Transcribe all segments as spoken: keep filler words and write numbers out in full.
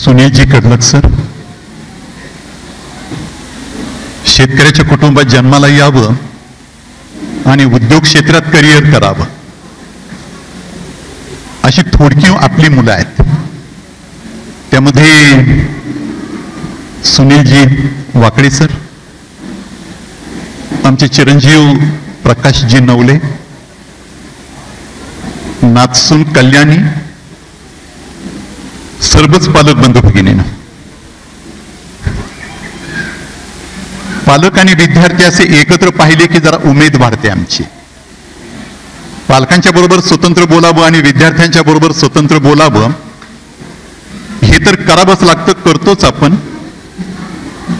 Sunilji Kadlak sir. शेतकऱ्याच्या कुटुंबात जन्माला यावं आणि उद्योग क्षेत्रात करिअर करावं अशी थोडकी आपली मुलं आहेत. त्यामध्ये सुनीलजी वाकळे सर, आमचे चिरंजीव प्रकाशजी नवले, नाथसून कल्याणी, सर्वच पालक बंधू भगिनींनो, पालक आणि विद्यार्थी असे एकत्र पाहिले की जरा उमेद वाढते आमची. पालकांच्या बरोबर स्वतंत्र बोलावं आणि विद्यार्थ्यांच्या बरोबर स्वतंत्र बोलावं हे तर करावंच लागतं, करतोच आपण.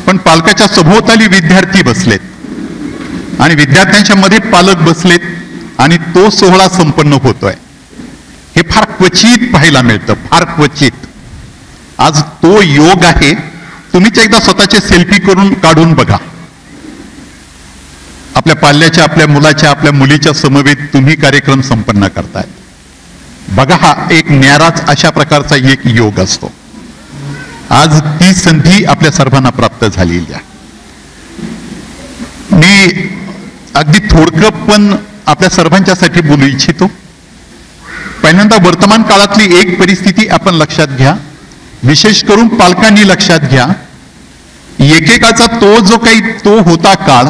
पण पालकाच्या सभोवताली विद्यार्थी बसलेत आणि विद्यार्थ्यांच्या मध्ये पालक बसलेत आणि तो सोहळा संपन्न होतोय हे फार क्वचित पाहायला मिळतं, फार क्वचित. आज तो योग आहे. तुम्हीच एकदा स्वतःचे सेल्फी करून काढून बघा, आपल्या पाल्याच्या, आपल्या मुलाच्या, आपल्या मुलीच्या समवेत तुम्ही कार्यक्रम संपन्न करताय. बघा, हा एक न्याराच अशा प्रकारचा एक योग असतो. आज ती संधी आपल्या सर्वांना प्राप्त झालेली आहे. मी अगदी थोडकं पण आपल्या सर्वांच्यासाठी बोलू इच्छितो. पहिल्यांदा वर्तमान काळातली एक परिस्थिती आपण लक्षात घ्या, विशेष करून पालकांनी लक्षात घ्या. एकेकाचा तो जो काही तो होता काळ,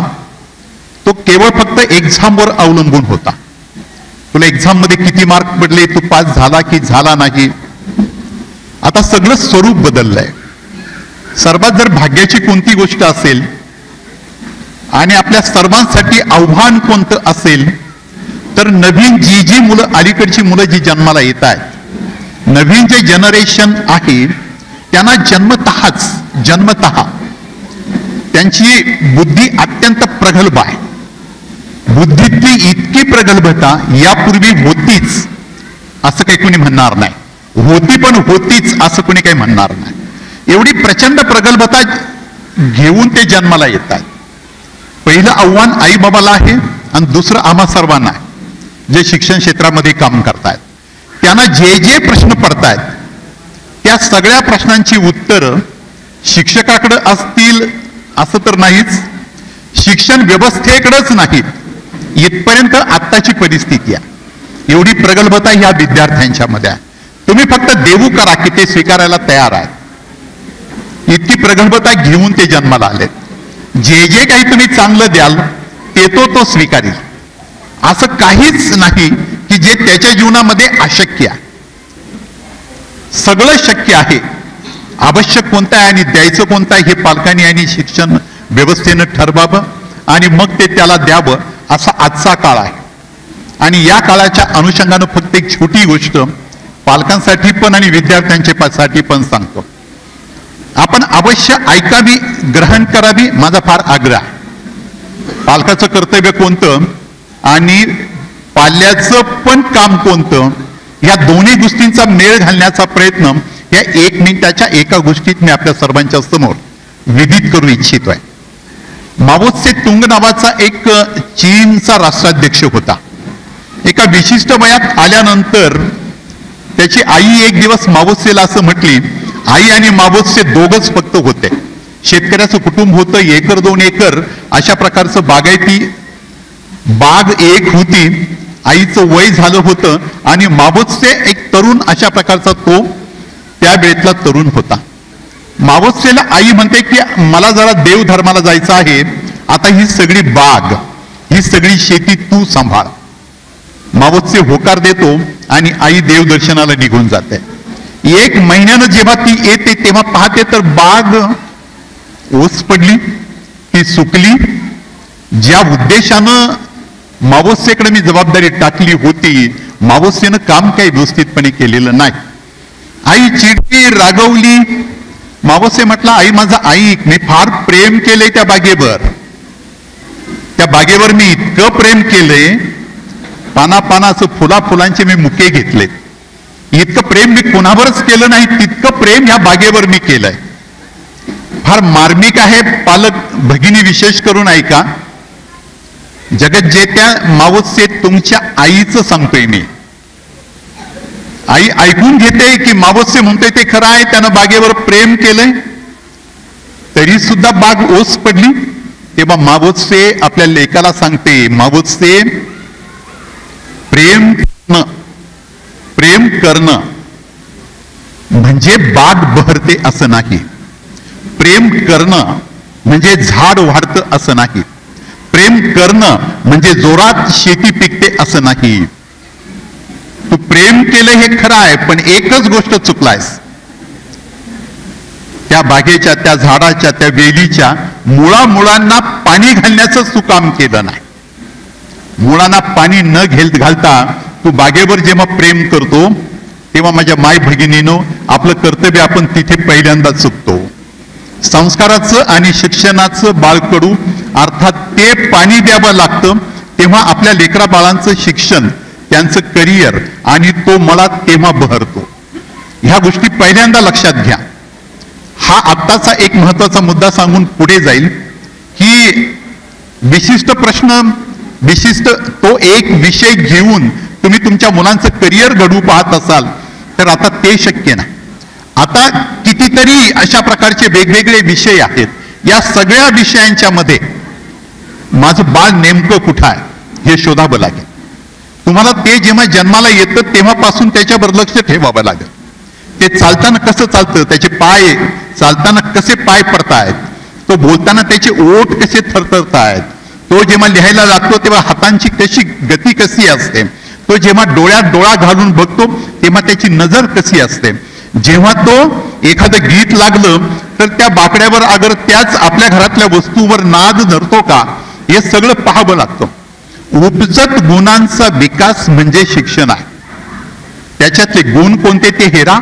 तो केवळ फक्त एक्झामवर अवलंबून होता. तुला एक्झाममध्ये किती मार्क पडले, तू पास झाला की झाला नाही. आता सगळं स्वरूप बदललंय. सर्वात जर भाग्याची कोणती गोष्ट असेल आणि आपल्या सर्वांसाठी आव्हान कोणतं असेल तर नवीन जी जी मुलं, अलीकडची मुलं जी जन्माला येत आहेत, नवीन जे जनरेशन आहे त्यांना जन्मतःच जन्मतः त्यांची बुद्धी अत्यंत प्रगल्भ आहे. बुद्धीतली इतकी प्रगल्भता यापूर्वी होतीच असं काही कोणी म्हणणार नाही, होती पण होतीच असं कोणी काही म्हणणार नाही. एवढी प्रचंड प्रगल्भता घेऊन ते जन्माला येतात. पहिलं आव्हान आई बाबाला आहे आणि दुसरं आम्हा सर्वांना आहे, जे शिक्षण क्षेत्रामध्ये काम करतायत. त्यांना जे जे प्रश्न पडतायत त्या सगळ्या प्रश्नांची उत्तरं शिक्षकाकडे असतील असं तर नाहीच, शिक्षण व्यवस्थेकडेच नाहीत. इथपर्यंत आत्ताची परिस्थिती आहे. एवढी प्रगल्भता ह्या विद्यार्थ्यांच्या मध्ये आहे. तुम्ही फक्त देऊ करा की ते स्वीकारायला तयार आहेत. इतकी प्रगल्भता घेऊन ते जन्माला आलेत. जे जे काही तुम्ही चांगलं द्याल ते तो तो स्वीकारेल असं काहीच नाही की जे त्याच्या जीवनामध्ये अशक्य आहे. सगळं शक्य आहे. आवश्यक कोणतं आहे आणि द्यायचं कोणतं आहे हे पालकांनी आणि शिक्षण व्यवस्थेनं ठरवावं आणि मग ते त्याला द्यावं असा आजचा काळ आहे. आणि या काळाच्या अनुषंगानं फक्त एक छोटी गोष्ट पालकांसाठी पण आणि विद्यार्थ्यांच्यासाठी पण सांगतो. आपण अवश्य ऐकावी, ग्रहण करावी, माझा फार आग्रह आहे. पालकाचं कर्तव्य कोणतं आणि पाल्याचं पण काम कोणतं या दोन्ही गोष्टींचा मेळ घालण्याचा प्रयत्न या एक मिनिटाच्या एका गोष्टीत मी आपल्या सर्वांच्या समोर विदित करू इच्छितोय. माओ त्से तुंग नावाचा एक चीनचा राष्ट्राध्यक्ष होता. एका विशिष्ट वयात आल्यानंतर त्याची आई एक दिवस माओ त्सेला असं म्हटली, आई आणि माओ त्से दोघच फक्त होते. शेतकऱ्याचं कुटुंब होतं, एकर दोन एकर अशा प्रकारचं बागायती, बाग एक होती. आईचं वय झालं होतं आणि माओ त्से एक तरुण अशा प्रकारचा तो त्या वेळेतला तरुण होता. माओ त्सेला आई म्हणते की मला जरा देव धर्माला जायचं आहे, आता ही सगळी बाग, ही सगळी शेती तू सांभाळ. माओ त्से होकार देतो आणि आई देवदर्शनाला निघून जाते. एक महिन्यानं जेव्हा ती येते तेव्हा पाहते तर बाग ओस पडली, ती सुकली. ज्या उद्देशानं माओ त्सेकडे मी जबाबदारी टाकली होती, माओ त्सेनं काम काही व्यवस्थितपणे केलेलं नाही. आई चिडली, रागवली. माओ त्से म्हटला, आई माझा ऐक, मी फार प्रेम केले त्या बागेवर, त्या बागेवर मी इतकं प्रेम केले, पाना पानाचं फुला फुलांचे मी मुके घेतलेत. इतकं प्रेम मी कोणावरच केलं नाही तितकं प्रेम या बागेवर मी केलंय. फार मार्मिक आहे पालक भगिनी, विशेष करून ऐका. जगत जे त्या माओ त्से तुमच्या आईचं सांगतोय मी. आई ऐकून घेते की मावस्से म्हणते ते खरं आहे, त्यानं बागेवर प्रेम केलंय, तरी सुद्धा बाग ओस पडली. तेव्हा मावस्से आपल्या लेकाला सांगते, मावस्से प्रेम करणं, प्रेम करणं म्हणजे बाग बहरते असं नाही, प्रेम करणं म्हणजे झाड वाढतं असं नाही, प्रेम करणं म्हणजे जोरात शेती पिकते असं नाही. तू प्रेम केलं हे खरं आहे, पण एकच गोष्ट चुकलायस, त्या बागेच्या, त्या झाडाच्या, त्या वेलीच्या मुळामुळांना पाणी घालण्याचं तू काम केलं नाही. मुळांना पाणी न घेल घालता तू बागेवर जेव्हा प्रेम करतो तेव्हा माझ्या माय भगिनीनो आपलं कर्तव्य आपण तिथे पहिल्यांदा चुकतो. संस्काराचं आणि शिक्षणाचं बाळकडू अर्थात ते पाणी द्यावं लागतं, तेव्हा आपल्या लेकरा बाळांचं शिक्षण, त्यांचं करिअर आणि तो मला तेव्हा बहरतो. ह्या गोष्टी पहिल्यांदा लक्षात घ्या. हा आत्ताचा एक महत्त्वाचा मुद्दा सांगून पुढे जाईल की विशिष्ट प्रश्न, विशिष्ट तो एक विषय घेऊन तुम्ही तुमच्या मुलांचं करिअर घडू पाहत असाल तर आता ते शक्य नाही. आता कितीतरी अशा प्रकारचे वेगवेगळे विषय आहेत. या सगळ्या विषयांच्या मध्ये माझं बाळ नेमकं कुठं आहे हे शोधावं लागेल. तुम्हाला ते जेव्हा जन्माला येतं तेव्हापासून त्याच्यावर लक्ष ठेवावं लागेल. ते चालताना कसं चालतं, त्याचे पाय चालताना कसे पाय पडतायत, तो बोलताना त्याचे ओठ कसे थरथरतायत, तो जेव्हा लिहायला लागतो तेव्हा हातांची कशी गती कशी असते, तो जेव्हा डोळ्यात डोळा घालून बघतो तेव्हा त्याची नजर कशी असते, जेव्हा तो एखादं गीत लागलं तर त्या बाकड्यावर अगर त्याच आपल्या घरातल्या वस्तूवर नाद धरतो का, हे सगळं पाहावं लागतं. उपजत गुणांचा विकास म्हणजे शिक्षण आहे. त्याच्यातले गुण कोणते ते हेरा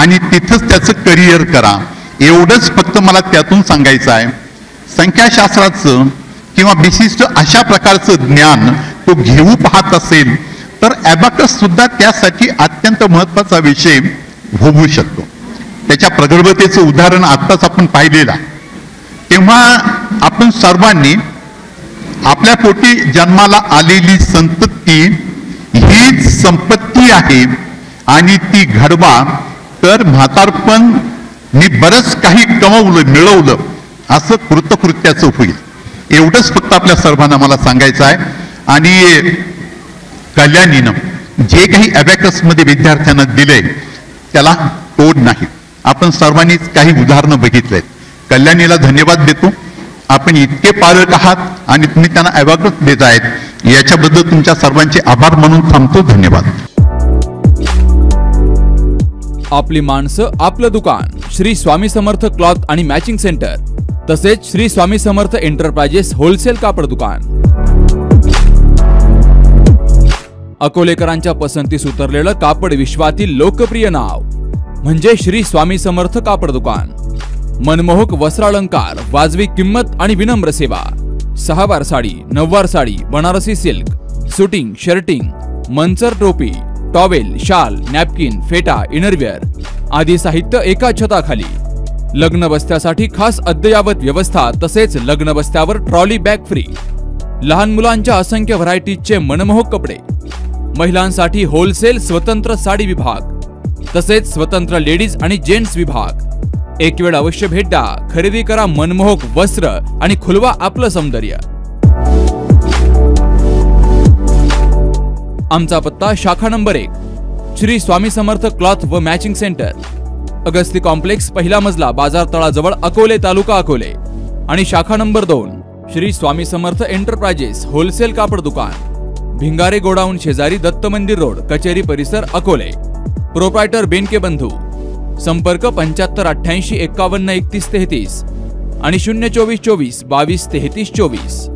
आणि तिथंच त्याचं करिअर करा, एवढंच फक्त मला त्यातून सांगायचं आहे. संख्याशास्त्राचं किंवा विशिष्ट अशा प्रकारचं ज्ञान तो घेऊ पाहत असेल तर अबॅकस सुद्धा त्यासाठी अत्यंत महत्त्वाचा विषय होऊ शकतो. त्याच्या प्रगल्भतेचं उदाहरण आत्ताच आपण पाहिलेलं आहे. तेव्हा आपण सर्वांनी आपल्या पोटी जन्माला आलेली संतती हीच संपत्ती आहे आणि ती घडवा, तर म्हातारपण मी बरंच काही कमवलं मिळवलं असं कृतकृत्याचं होईल. एवढंच फक्त आपल्या सर्वांना मला सांगायचं आहे. आणि कल्याणीनं जे काही अबॅकसमध्ये विद्यार्थ्यांना दिले त्याला तोड नाही. आपण सर्वांनीच काही उदाहरणं बघितलेत. कल्याणीला धन्यवाद देतो, आपण इतके पालक आहात आणि तुम्ही त्यांना अबॅकस देत आहेत, याच्याबद्दल तुमच्या सर्वांचे आभार मानून थांबतो. धन्यवाद. आपली माणसं आपलं दुकान श्री स्वामी समर्थ क्लॉथ आणि मॅचिंग सेंटर, तसेच श्री स्वामी समर्थ एंटरप्राइजेस होलसेल कापड दुकान, अकोलेकरांच्या पसंतीस उतरलेलं कापड विश्वातील लोकप्रिय नाव म्हणजे श्री स्वामी समर्थ कापड दुकान. मनमोहक वस्त्रालंकार, वाजवी किंमत आणि विनम्र सेवा. सहावार साडी, नववार साडी, Banarasi silk, suiting, shirting, Manchar टोपी, टॉवेल, शाल, नॅपकिन, फेटा, इनरवेअर आदी साहित्य एका छताखाली. लग्न बस्त्यासाठी खास अद्ययावत व्यवस्था, तसेच लग्न बस्त्यावर ट्रॉली बॅग फ्री. लहान मुलांच्या असंख्य व्हरायटीजचे मनमोहक कपडे. महिलांसाठी होलसेल स्वतंत्र साडी विभाग, तसेच स्वतंत्र लेडीज आणि जेंट्स विभाग. एक वेळ अवश्य भेट द्या. खरेदी करा मनमोहक वस्त्र आणि खुलवा आपलं सौंदर्य. आमचा पत्ता शाखा नंबर एक, श्री स्वामी समर्थ क्लॉथ व मॅचिंग सेंटर, अगस्ती कॉम्प्लेक्स, पहिला मजला, बाजार तळाजवळ, अकोले, तालुका अकोले. आणि शाखा नंबर दोन, श्री स्वामी समर्थ एंटरप्राइजेस होलसेल कापड दुकान, भिंगारे गोडाऊन शेजारी, दत्त मंदिर रोड, कचेरी परिसर, अकोले. प्रोप्रायटर बेनके बंधू. संपर्क पंच्याहत्तर अठ्ठ्याऐंशी एक्कावन्न एकतीस तेहतीस आणि शून्य चोवीस चोवीस बावीस तेहतीस चोवीस.